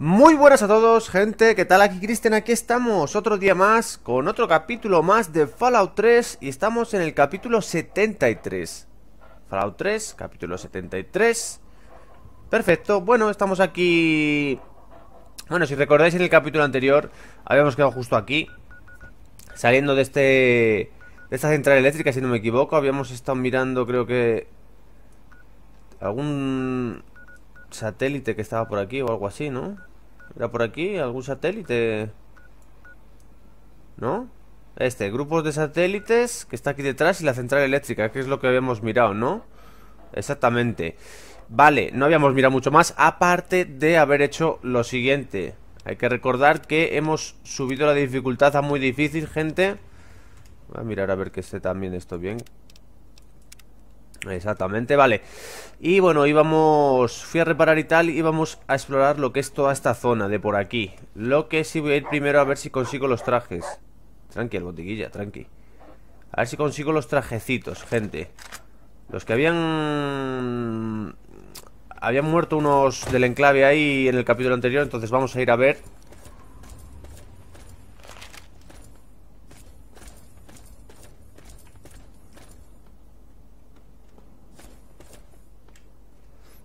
Muy buenas a todos, gente, ¿qué tal? Aquí Cristian, aquí estamos otro día más con otro capítulo más de Fallout 3 y estamos en el capítulo 73. Fallout 3, capítulo 73. Perfecto, bueno, estamos aquí. Bueno, si recordáis en el capítulo anterior habíamos quedado justo aquí, saliendo de esta central eléctrica, si no me equivoco. Habíamos estado mirando, creo que algún satélite que estaba por aquí o algo así, ¿no? ¿Era por aquí? ¿Algún satélite? ¿No? Grupos de satélites que está aquí detrás y la central eléctrica, que es lo que habíamos mirado, ¿no? Exactamente. Vale, no habíamos mirado mucho más, aparte de haber hecho lo siguiente. Hay que recordar que hemos subido la dificultad a muy difícil, gente. Voy a mirar a ver que esté también esto bien. Exactamente, vale. Y bueno, íbamos, fui a reparar y tal, íbamos a explorar lo que es toda esta zona de por aquí. Lo que sí voy a ir primero a ver si consigo los trajes. Tranqui, el botiguilla, tranqui. A ver si consigo los trajecitos, gente. Los que habían muerto unos del enclave ahí en el capítulo anterior, entonces vamos a ir a ver.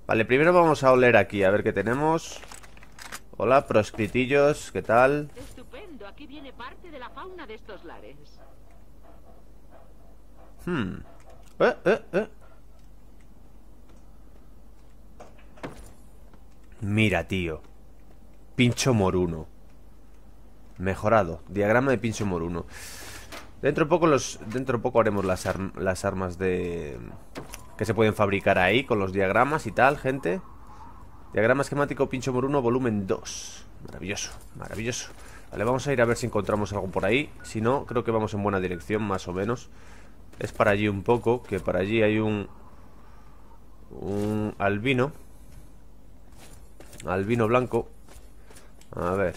Vale, primero vamos a oler aquí, a ver qué tenemos. Hola, proscritillos, ¿qué tal? Estupendo, aquí viene parte de la fauna de estos lares. Mira, tío. Pincho moruno. Mejorado. Diagrama de pincho moruno. Dentro poco haremos las armas de... que se pueden fabricar ahí con los diagramas y tal, gente. Diagrama esquemático pincho moruno volumen 2. Maravilloso, maravilloso. Vale, vamos a ir a ver si encontramos algo por ahí. Si no, creo que vamos en buena dirección, más o menos. Es para allí un poco, que para allí hay un albino. Albino blanco. A ver.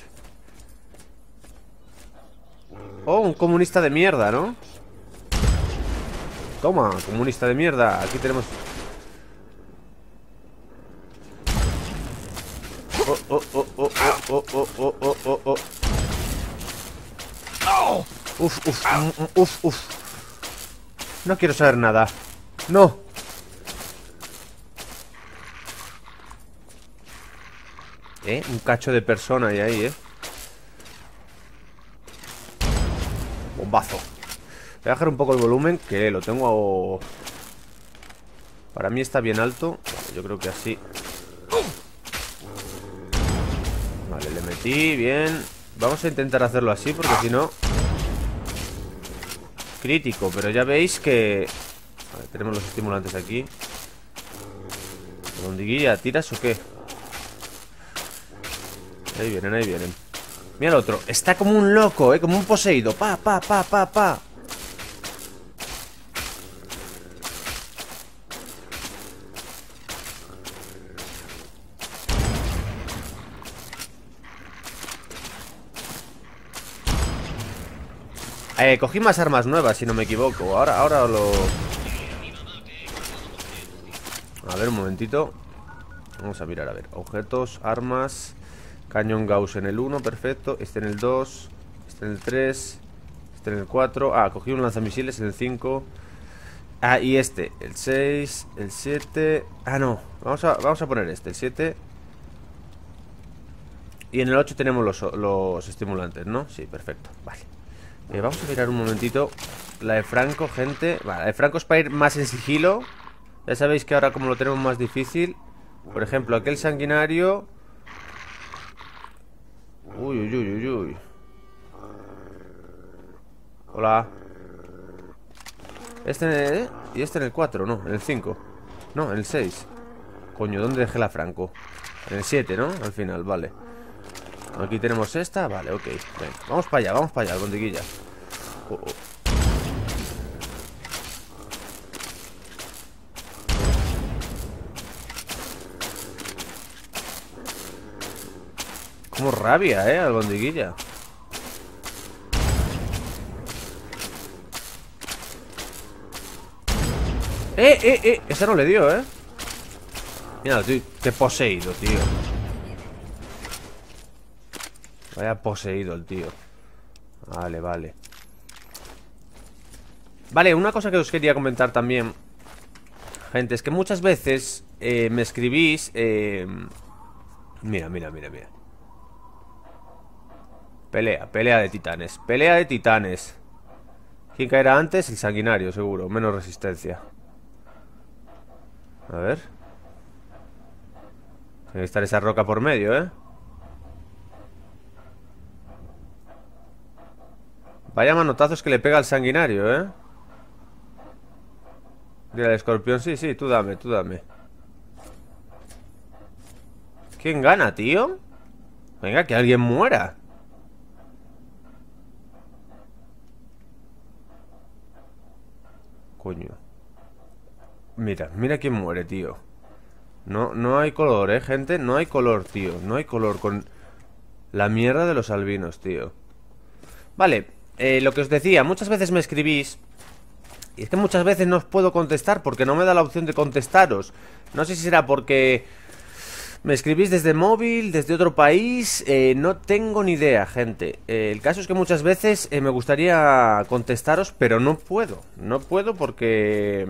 Oh, un comunista de mierda, ¿no? Toma, comunista de mierda. Aquí tenemos... Oh, oh, oh, oh, oh, oh, oh, oh, oh, oh, oh. Uf, uf, uf, uf. No quiero saber nada. No. Un cacho de persona y ahí, Bombazo. Voy a bajar un poco el volumen, que lo tengo... Para mí está bien alto. Yo creo que así. Vale, le metí, bien. Vamos a intentar hacerlo así, porque si no... Crítico, pero ya veis que... Vale, tenemos los estimulantes aquí. ¿Rondiguilla, tiras o qué? Ahí vienen, ahí vienen. Mira el otro. Está como un loco, como un poseído. Pa, pa, pa, pa, pa. Cogí más armas nuevas, si no me equivoco. Ahora lo... A ver, un momentito. Vamos a mirar, a ver. Objetos, armas. Cañón Gauss en el 1, perfecto. Este en el 2, este en el 3, este en el 4. Ah, cogí un lanzamisiles en el 5. Ah, y este, el 6, el 7. Ah, no, vamos a poner este, el 7. Y en el 8 tenemos los estimulantes, ¿no? Sí, perfecto, vale. Vamos a mirar un momentito la de Franco, gente. Vale, la de Franco es para ir más en sigilo. Ya sabéis que ahora como lo tenemos más difícil. Por ejemplo, aquel sanguinario. Uy, uy, uy, uy, uy. Hola. Este en el... Y este en el 4, no, en el 5. No, en el 6. Coño, ¿dónde dejé la Franco? En el 7, ¿no? Al final, vale. Aquí tenemos esta, vale, ok. Venga, vamos para allá, bondiguilla. Oh, oh. Como rabia, al bondiguilla. Esa no le dio, Mira, tío, te he poseído, tío. Vaya poseído el tío. Vale, vale. Vale, una cosa que os quería comentar también, gente, es que muchas veces me escribís... Mira, mira, mira, mira. Pelea, pelea de titanes. Pelea de titanes. ¿Quién caerá antes? El sanguinario, seguro. Menos resistencia. A ver. Tiene que estar esa roca por medio, ¿eh? Vaya manotazos que le pega al sanguinario, ¿eh? Mira, el escorpión, sí, sí, tú dame, tú dame. ¿Quién gana, tío? Venga, que alguien muera. Coño. Mira, mira quién muere, tío. No, no hay color, gente. No hay color, tío. No hay color con la mierda de los albinos, tío. Vale, lo que os decía. Muchas veces me escribís. Y es que muchas veces no os puedo contestar porque no me da la opción de contestaros. No sé si será porque me escribís desde móvil, desde otro país. No tengo ni idea, gente. El caso es que muchas veces me gustaría contestaros, pero no puedo. No puedo porque...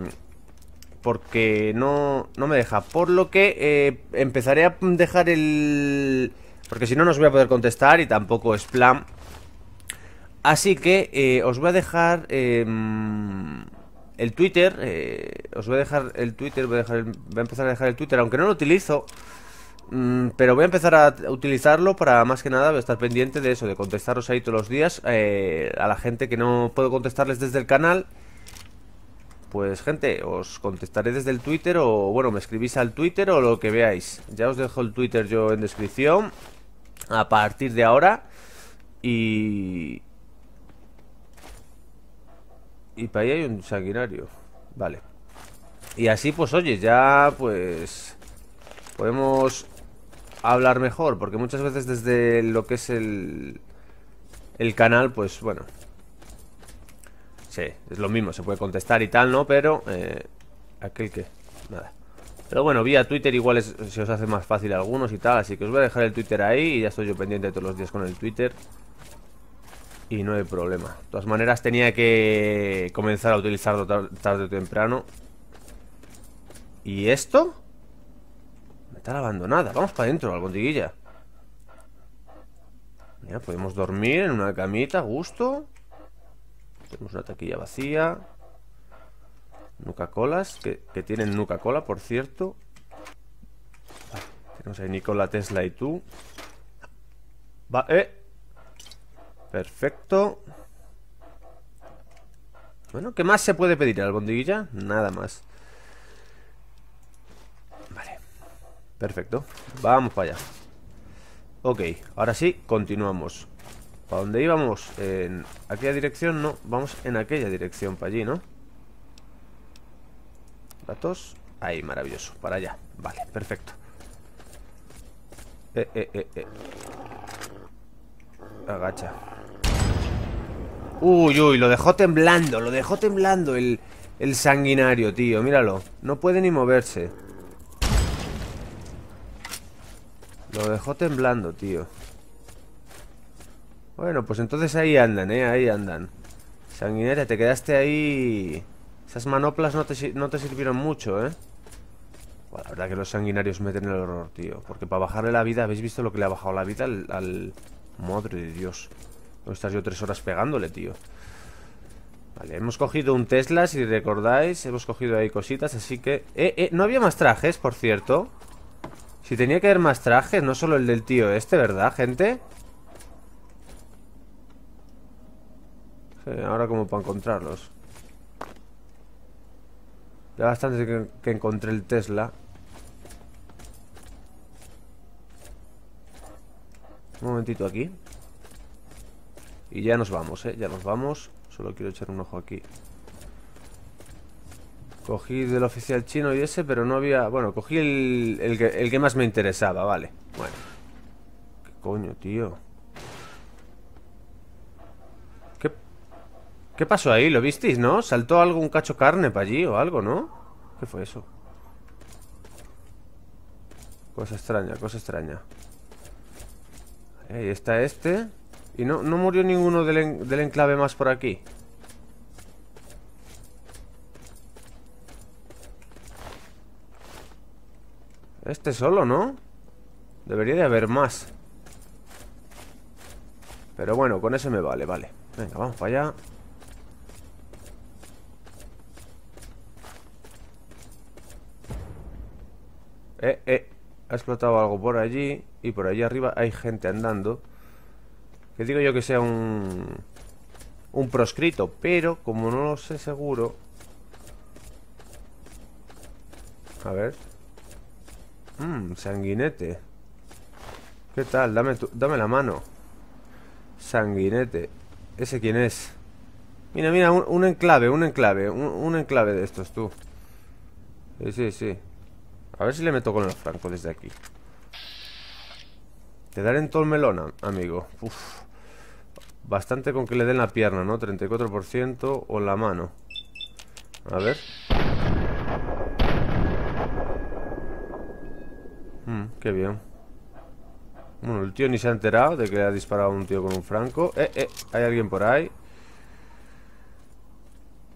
no me deja. Por lo que empezaré a dejar el... Porque si no, no os voy a poder contestar y tampoco es plan. Así que os voy a dejar el Twitter. Os voy a dejar el Twitter. Voy a empezar a dejar el Twitter, aunque no lo utilizo. Pero voy a empezar a utilizarlo para, más que nada, estar pendiente de eso, de contestaros ahí todos los días a la gente que no puedo contestarles desde el canal. Pues gente, os contestaré desde el Twitter o, bueno, me escribís al Twitter o lo que veáis. Ya os dejo el Twitter yo en descripción a partir de ahora. Y para ahí hay un sanguinario. Vale. Y así, pues oye, ya pues podemos hablar mejor, porque muchas veces desde lo que es el canal, pues bueno... Sí, es lo mismo, se puede contestar y tal, ¿no? Pero, aquel que... Nada. Pero bueno, vía Twitter igual es, se os hace más fácil a algunos y tal. Así que os voy a dejar el Twitter ahí y ya estoy yo pendiente todos los días con el Twitter. Y no hay problema. De todas maneras tenía que comenzar a utilizarlo tarde o temprano. ¿Y esto? Me está abandonada. Vamos para adentro, la bondiguilla. Mira, podemos dormir en una camita a gusto. Tenemos una taquilla vacía. Nuka-Colas, que tienen Nuka-Cola, por cierto. Vale, tenemos ahí Nikola, Tesla y tú. Va, perfecto. Bueno, ¿qué más se puede pedir al bondiguilla? Nada más. Vale, perfecto. Vamos para allá. Ok, ahora sí, continuamos. ¿Para dónde íbamos? ¿En aquella dirección? No, vamos en aquella dirección, para allí, ¿no? Datos. Ahí, maravilloso, para allá. Vale, perfecto. Agacha. Uy, uy, lo dejó temblando el sanguinario, tío, míralo. No puede ni moverse. Lo dejó temblando, tío. Bueno, pues entonces ahí andan, ahí andan. Sanguinaria, te quedaste ahí. Esas manoplas no te sirvieron mucho, Bueno, la verdad que los sanguinarios meten el horror, tío. Porque para bajarle la vida, ¿habéis visto lo que le ha bajado la vida al... Madre de Dios. Voy a estar yo 3 horas pegándole, tío. Vale, hemos cogido un Tesla, si recordáis. Hemos cogido ahí cositas, así que... no había más trajes, por cierto. Si tenía que haber más trajes, no solo el del tío este, ¿verdad, gente? Ahora como para encontrarlos. Ya bastante que encontré el Tesla. Un momentito aquí. Y ya nos vamos, ya nos vamos. Solo quiero echar un ojo aquí. Cogí del oficial chino y ese, pero no había... Bueno, cogí el que más me interesaba, vale. Bueno. ¿Qué coño, tío? ¿Qué pasó ahí? ¿Lo visteis, no? Saltó algo, un cacho carne para allí o algo, ¿no? ¿Qué fue eso? Cosa extraña, cosa extraña. Ahí está este. Y no murió ninguno del enclave más por aquí. Este solo, ¿no? Debería de haber más. Pero bueno, con ese me vale, vale. Venga, vamos para allá. Ha explotado algo por allí. Y por allí arriba hay gente andando. Que digo yo que sea un proscrito, pero como no lo sé seguro. A ver. Sanguinete. ¿Qué tal? Dame la mano. Sanguinete. ¿Ese quién es? Mira, mira, un enclave de estos, tú. Sí, sí, sí. A ver si le meto con el franco desde aquí. Te daré en todo el melón, amigo. Uf. Bastante con que le den la pierna, ¿no? 34% o la mano. A ver. Qué bien. Bueno, el tío ni se ha enterado de que le ha disparado a un tío con un franco. Hay alguien por ahí.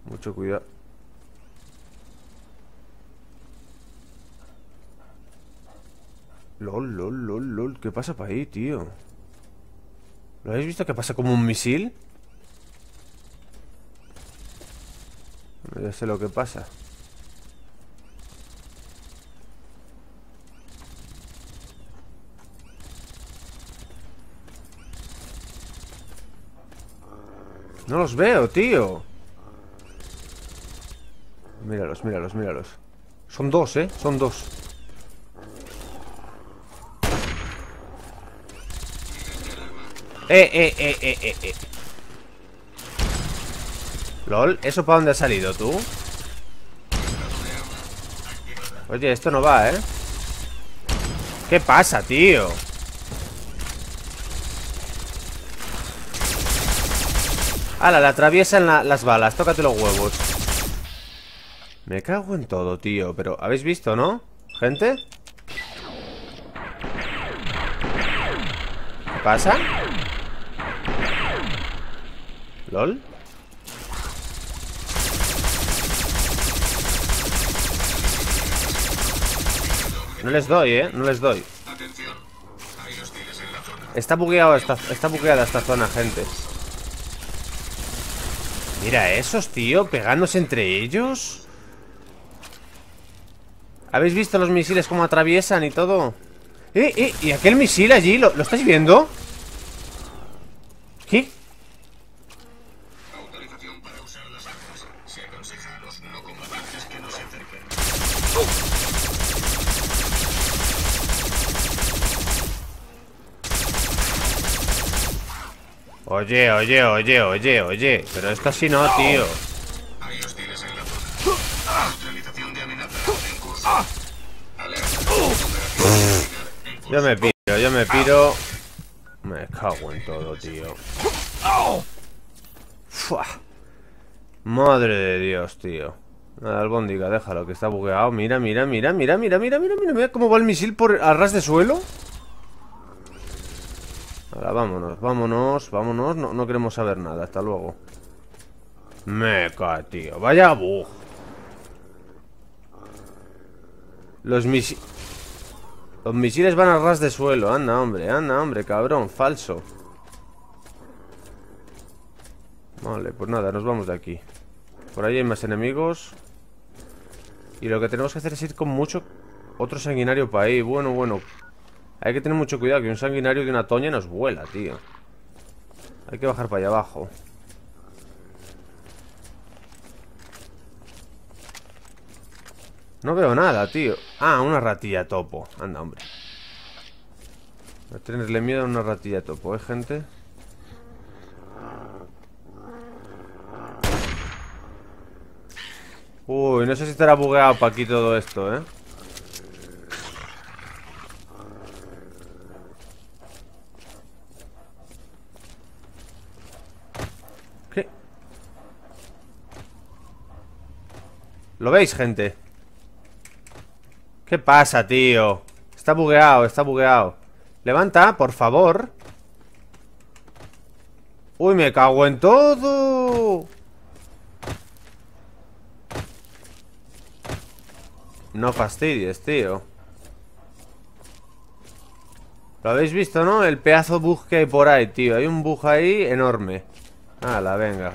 Mucho cuidado. Lol, lol, lol, lol. ¿Qué pasa para ahí, tío? ¿Lo habéis visto que pasa como un misil? Ya sé lo que pasa. No los veo, tío. Míralos, míralos, míralos. Son dos, son dos. LOL, ¿eso para dónde ha salido, tú? Oye, esto no va, ¿eh? ¿Qué pasa, tío? ¡Hala! Le atraviesan las balas. Tócate los huevos. Me cago en todo, tío. Pero, ¿habéis visto, no? ¿Gente? ¿Qué pasa? ¿Lol? No les doy, no les doy. Está bugueado está bugueada esta zona, gente. Mira esos, tío, pegándose entre ellos. ¿Habéis visto los misiles cómo atraviesan y todo? ¿Y aquel misil allí? ¿Lo estáis viendo? ¿Qué? Oye, oye, oye, oye, oye. Pero esto así no, tío. Yo me piro. Me cago en todo, tío. Fua. Madre de Dios, tío. Nada, albóndiga, déjalo, que está bugueado. Mira, mira, mira, mira, mira, mira, mira, mira, mira cómo va el misil por a ras de suelo. Ahora, vámonos, vámonos, vámonos. No queremos saber nada, hasta luego. Meca, tío. Vaya bug. Los misiles van a ras de suelo. Anda, hombre, cabrón, falso. Vale, pues nada, nos vamos de aquí. Por ahí hay más enemigos. Y lo que tenemos que hacer es ir con mucho. Otro sanguinario para ahí, bueno. Hay que tener mucho cuidado, que un sanguinario de una toña nos vuela, tío. Hay que bajar para allá abajo. No veo nada, tío. Ah, una ratilla topo. Anda, hombre. Voy a tenerle miedo a una ratilla topo, gente. Uy, no sé si estará bugueado para aquí todo esto, ¿Lo veis, gente? ¿Qué pasa, tío? Está bugueado, está bugueado. Levanta, por favor. Uy, me cago en todo. No fastidies, tío. Lo habéis visto, ¿no? El pedazo bug que hay por ahí, tío. Hay un bug ahí enorme. Hala, venga.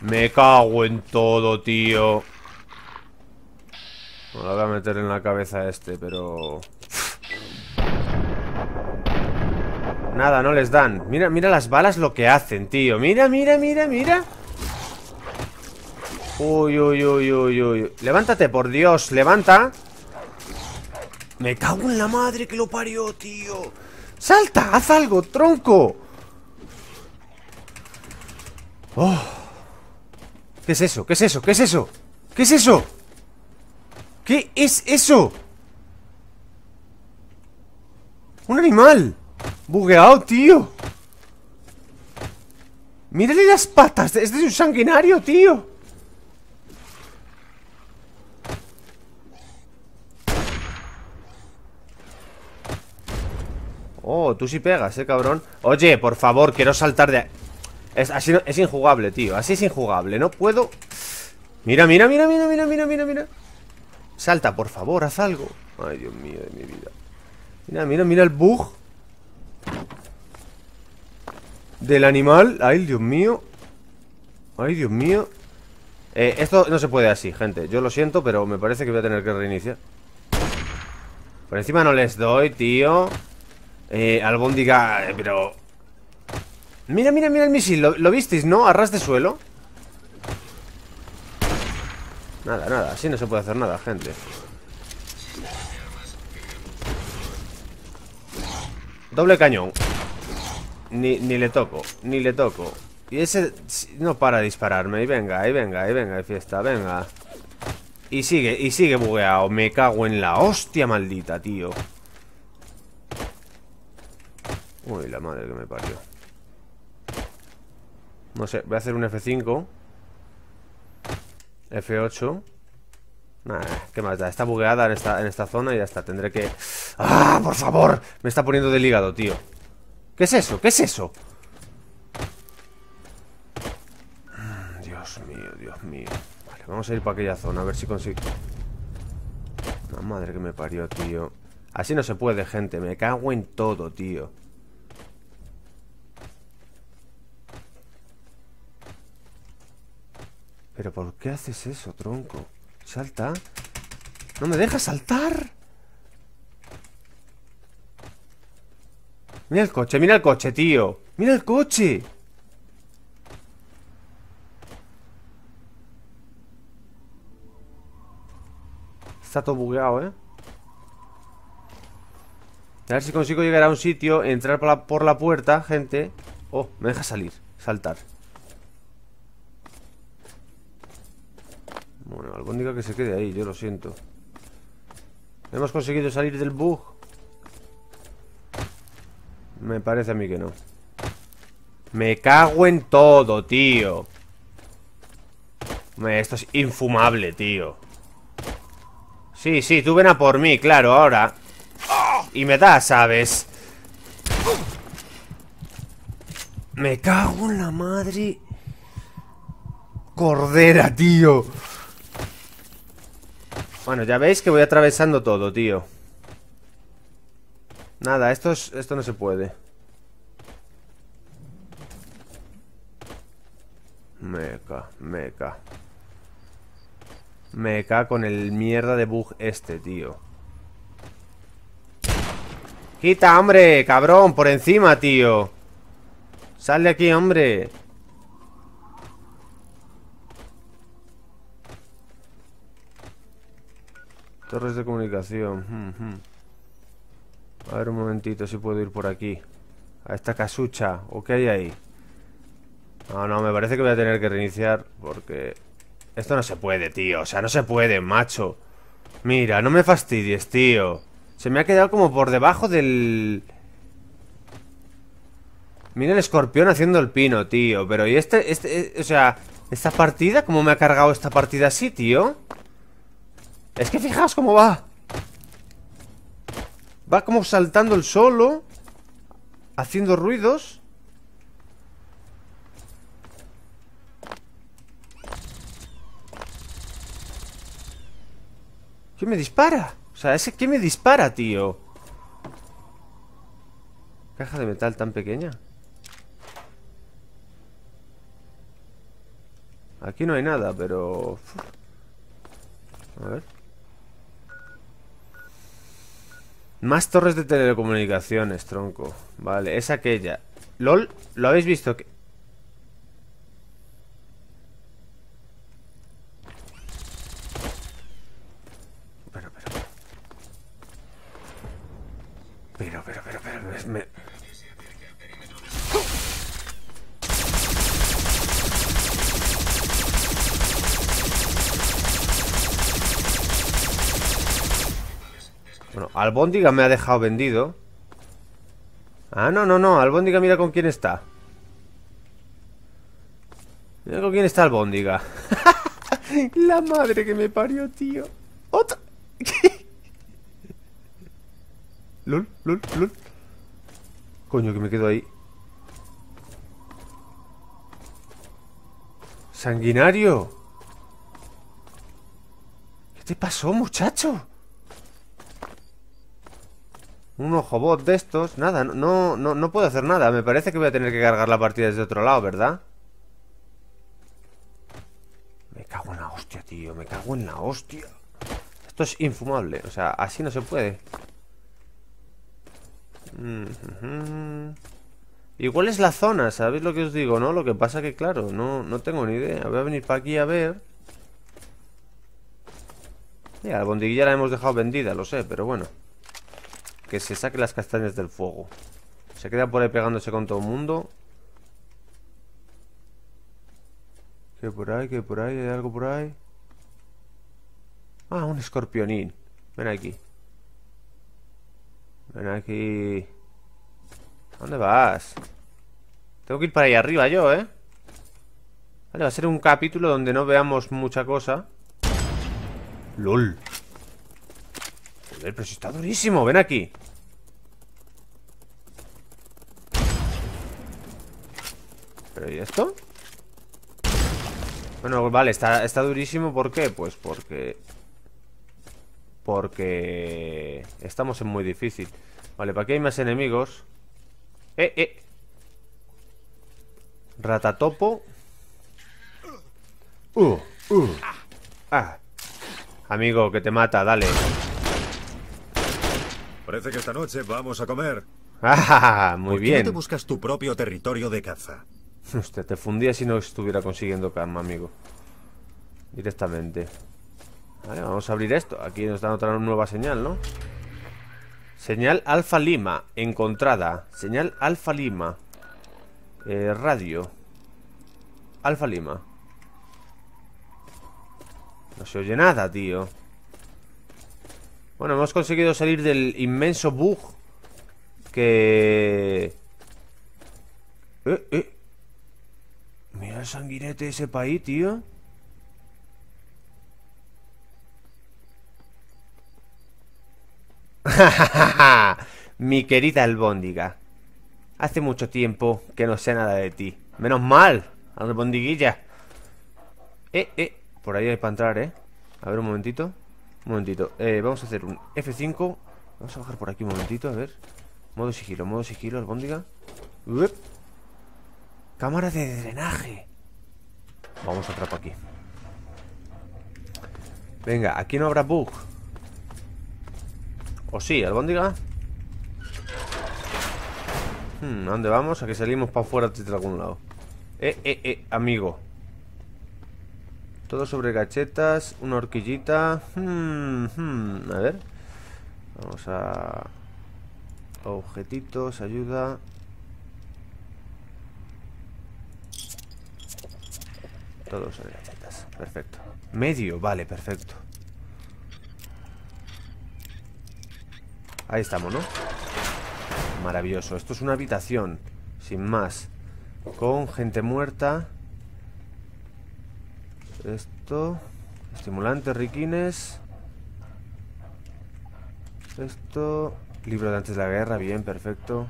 Me cago en todo, tío. Me lo voy a meter en la cabeza este, pero... Nada, no les dan. Mira, mira las balas lo que hacen, tío. Mira, mira, mira, mira. Uy, uy, uy, uy, uy. Levántate, por Dios, levanta. Me cago en la madre que lo parió, tío. Salta, haz algo, tronco. Oh. ¿Qué es eso? ¿Qué es eso? ¿Qué es eso? ¿Qué es eso? ¿Qué es eso? Un animal bugueado, tío. Mírale las patas. Este es un sanguinario, tío. Oh, tú sí pegas, cabrón. Oye, por favor, quiero saltar de... así no, es injugable, tío. Así es injugable, no puedo. Mira, mira, mira, mira, mira, mira, mira, mira. Salta, por favor, haz algo. Ay, Dios mío, de mi vida. Mira, mira, mira el bug del animal. Ay, Dios mío. Ay, Dios mío. Esto no se puede así, gente. Yo lo siento, pero me parece que voy a tener que reiniciar. Por encima no les doy, tío. Albóndiga, pero... Mira, mira, mira el misil. ¿Lo visteis, no? A ras de suelo. Nada, nada. Así no se puede hacer nada, gente. Doble cañón. Ni le toco, ni le toco. Y ese no para de dispararme. Y venga, y venga, y venga, y fiesta, venga. Y sigue bugueado. Me cago en la hostia maldita, tío. Uy, la madre que me parió. No sé, voy a hacer un F5 F8. Nah, qué más da, está bugueada en esta zona y ya está, tendré que... ¡Ah, por favor! Me está poniendo del hígado, tío. ¿Qué es eso? ¿Qué es eso? Dios mío, Dios mío. Vale, vamos a ir para aquella zona, a ver si consigo... La madre que me parió, tío. Así no se puede, gente, me cago en todo, tío. ¿Pero por qué haces eso, tronco? Salta. ¡No me dejas saltar! Mira el coche, tío. ¡Mira el coche! Está todo bugueado, ¿eh? A ver si consigo llegar a un sitio, entrar por la puerta, gente. Oh, me deja salir, saltar. Bueno, albóndiga que se quede ahí, yo lo siento. ¿Hemos conseguido salir del bug? Me parece a mí que no. Me cago en todo, tío. Esto es infumable, tío. Sí, sí, tú ven a por mí, claro, ahora. Y me da, ¿sabes? Me cago en la madre cordera, tío. Bueno, ya veis que voy atravesando todo, tío. Nada, esto no se puede. Meca con el mierda de bug este, tío. Quita, hombre, cabrón, por encima, tío. Sal de aquí, hombre. Torres de comunicación. A ver un momentito si puedo ir por aquí. A esta casucha. ¿O qué hay ahí? No, no, me parece que voy a tener que reiniciar porque... Esto no se puede, tío. O sea, no se puede, macho. Mira, no me fastidies, tío. Se me ha quedado como por debajo del... Mira el escorpión haciendo el pino, tío. Pero y o sea, esta partida, ¿cómo me ha cargado esta partida así, tío? Es que fijaos cómo va. Va como saltando el solo, haciendo ruidos. ¿Quién me dispara? O sea, ese ¿quién me dispara, tío? Caja de metal tan pequeña. Aquí no hay nada, pero... A ver. Más torres de telecomunicaciones, tronco. Vale, es aquella. LOL, ¿lo habéis visto? ¿Qué? Pero me... Bueno, Albóndiga me ha dejado vendido. Ah, no, no, no. Albóndiga, mira con quién está. Mira con quién está Albóndiga. La madre que me parió, tío. Otra. Lul, lul, lul. Coño, que me quedo ahí. Sanguinario. ¿Qué te pasó, muchacho? Un ojo bot de estos. Nada, no puedo hacer nada. Me parece que voy a tener que cargar la partida desde otro lado, ¿verdad? Me cago en la hostia, tío. Me cago en la hostia. Esto es infumable. O sea, así no se puede. Igual es la zona, ¿sabéis lo que os digo, no? Lo que pasa que, claro, no tengo ni idea. Voy a venir para aquí a ver. Mira, la bondiguilla la hemos dejado vendida, lo sé, pero bueno. Que se saque las castañas del fuego. Se queda por ahí pegándose con todo el mundo. Que por ahí, hay algo por ahí. Ah, un escorpionín. Ven aquí. Ven aquí. ¿Dónde vas? Tengo que ir para allá arriba yo, ¿eh? Vale, va a ser un capítulo donde no veamos mucha cosa. ¡Lol! Joder, pero si está durísimo. Ven aquí. ¿Pero y esto? Bueno, vale, está durísimo. ¿Por qué? Pues porque... estamos en muy difícil. Vale, para aquí hay más enemigos. Ratatopo. Amigo, que te mata, dale. Parece que esta noche vamos a comer. Muy bien. ¿Por qué no te buscas tu propio territorio de caza? Usted te fundía si no estuviera consiguiendo karma, amigo. Directamente. Vale, vamos a abrir esto. Aquí nos dan otra nueva señal, ¿no? Señal Alfa Lima encontrada. Señal Alfa Lima. Radio Alfa Lima. No se oye nada, tío. Bueno, hemos conseguido salir del inmenso bug que... Mira el sanguinete ese país, tío. Mi querida albóndiga. Hace mucho tiempo que no sé nada de ti. Menos mal, albóndiguilla. Por ahí hay para entrar, A ver, un momentito. Vamos a hacer un F5. Vamos a bajar por aquí un momentito, a ver. Modo sigilo, albóndiga. Uep. Cámara de drenaje. Vamos a entrar por aquí. Venga, aquí no habrá bug. ¿O sí, albóndiga? ¿A dónde vamos? A que salimos para afuera de algún lado. Amigo. Todo sobre gachetas. Una horquillita. A ver. Vamos a... Objetitos, ayuda. Todo sobre gachetas. Perfecto. Medio, vale, perfecto. Ahí estamos, ¿no? Maravilloso. Esto es una habitación, sin más. Con gente muerta. Esto. Estimulantes, riquines. Esto. Libro de antes de la guerra, bien, perfecto.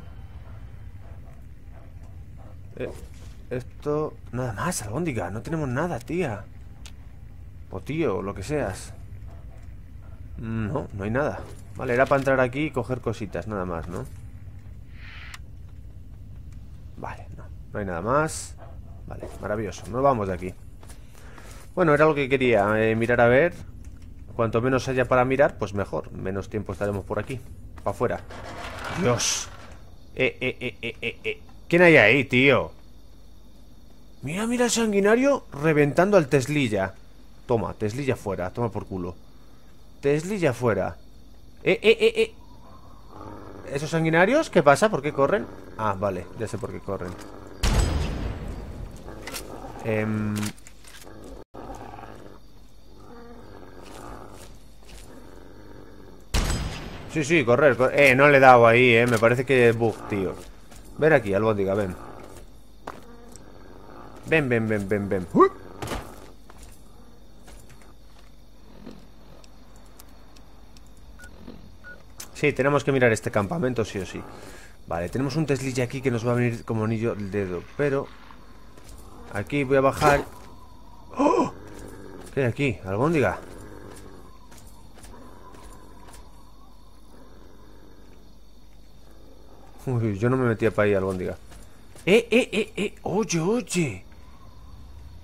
Esto. Nada más, albóndiga. No tenemos nada, tía. O tío, lo que seas. No, no hay nada. Vale, era para entrar aquí y coger cositas, nada más, ¿no? Vale, no, no hay nada más. Vale, maravilloso, nos vamos de aquí. Bueno, era lo que quería, mirar a ver. Cuanto menos haya para mirar, pues mejor. Menos tiempo estaremos por aquí, para afuera. Dios. ¿Quién hay ahí, tío? Mira, mira el sanguinario reventando al Teslilla. Toma, Teslilla fuera, toma por culo. Teslilla fuera. ¿Esos sanguinarios? ¿Qué pasa? ¿Por qué corren? Ah, vale, ya sé por qué corren. Sí, sí, correr, correr. No le he dado ahí, me parece que es bug, tío. Ven aquí, albóndiga, ven. Ven, ven, ven, ven, ven. Sí, tenemos que mirar este campamento, sí o sí. Vale, tenemos un Teslilla aquí que nos va a venir como anillo al dedo, pero... Aquí voy a bajar... ¡Oh! ¿Qué hay aquí? Albóndiga. Uy, yo no me metía para ahí, albóndiga. Oye, oye.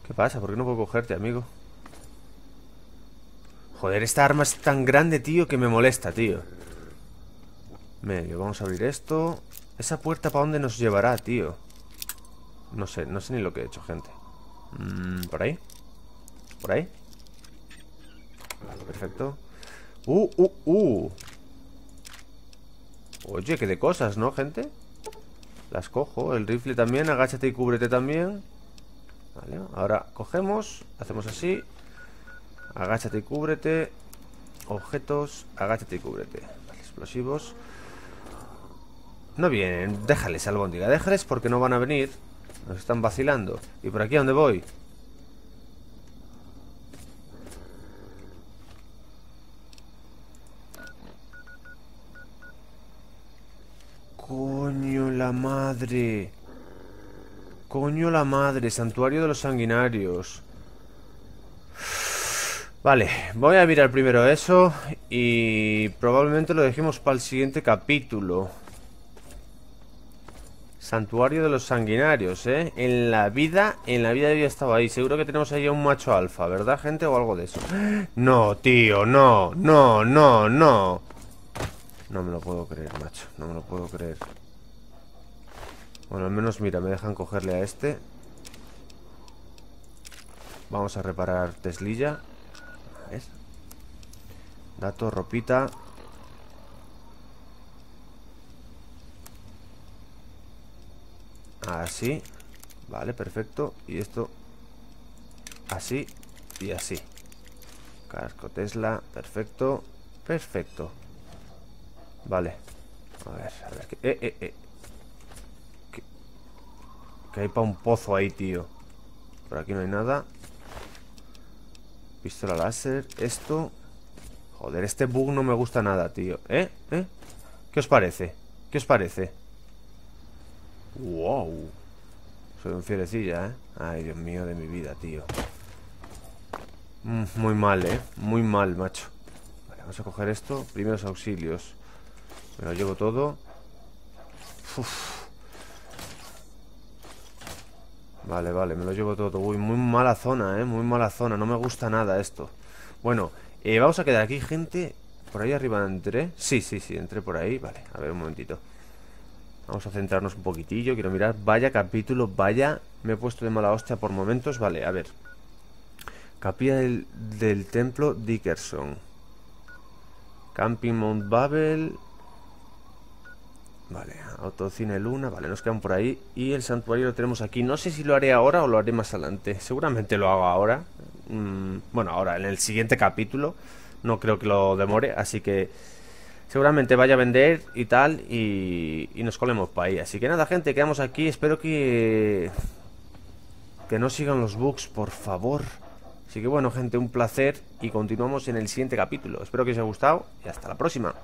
¿Qué pasa? ¿Por qué no puedo cogerte, amigo? Joder, esta arma es tan grande, tío, que me molesta, tío. Medio, vamos a abrir esto. ¿Esa puerta para dónde nos llevará, tío? No sé, no sé ni lo que he hecho, gente. ¿Por ahí? ¿Por ahí? Vale, perfecto. Oye, que de cosas, ¿no, gente? Las cojo, el rifle también, agáchate y cúbrete también. Vale, ahora cogemos, hacemos así. Agáchate y cúbrete. Objetos, agáchate y cúbrete. Vale, explosivos. No vienen, déjales, albóndiga, déjales porque no van a venir. Nos están vacilando. ¿Y por aquí a dónde voy? Coño la madre. Coño la madre. Santuario de los sanguinarios. Vale, voy a mirar primero eso. Y probablemente lo dejemos para el siguiente capítulo. Santuario de los sanguinarios, ¿eh? En la vida había estado ahí. Seguro que tenemos ahí a un macho alfa, ¿verdad, gente? O algo de eso. No, tío, no, no, no, no. No me lo puedo creer, macho. No me lo puedo creer. Bueno, al menos, mira, me dejan cogerle a este. Vamos a reparar Teslilla. A ver. Dato, ropita. Así. Vale, perfecto. Y esto. Así y así. Casco Tesla. Perfecto. Perfecto. Vale. A ver... Que hay para un pozo ahí, tío. Por aquí no hay nada. Pistola láser. Esto... Joder, este bug no me gusta nada, tío. ¿Qué os parece? ¿Qué os parece? Wow. Soy un fierecilla, ¿eh? Ay, Dios mío de mi vida, tío. Muy mal, ¿eh? Muy mal, macho. Vale, vamos a coger esto. Primeros auxilios. Me lo llevo todo. Uf. Vale, vale, me lo llevo todo. Uy, muy mala zona, muy mala zona. No me gusta nada esto. Bueno, vamos a quedar aquí, gente. ¿Por ahí arriba entré? Sí, sí, sí, entré por ahí. Vale, a ver, un momentito. Vamos a centrarnos un poquitillo. Quiero mirar, vaya capítulo, vaya. Me he puesto de mala hostia por momentos. Vale, a ver. Capilla del templo Dickerson. Camping Mount Babel. Vale, autocine luna, vale, nos quedan por ahí. Y el santuario lo tenemos aquí. No sé si lo haré ahora o lo haré más adelante. Seguramente lo hago ahora. Bueno, ahora, en el siguiente capítulo. No creo que lo demore, así que seguramente vaya a vender y tal. Y nos colemos para ahí. Así que nada, gente, quedamos aquí. Espero que no sigan los bugs, por favor. Así que bueno, gente, un placer. Y continuamos en el siguiente capítulo. Espero que os haya gustado y hasta la próxima.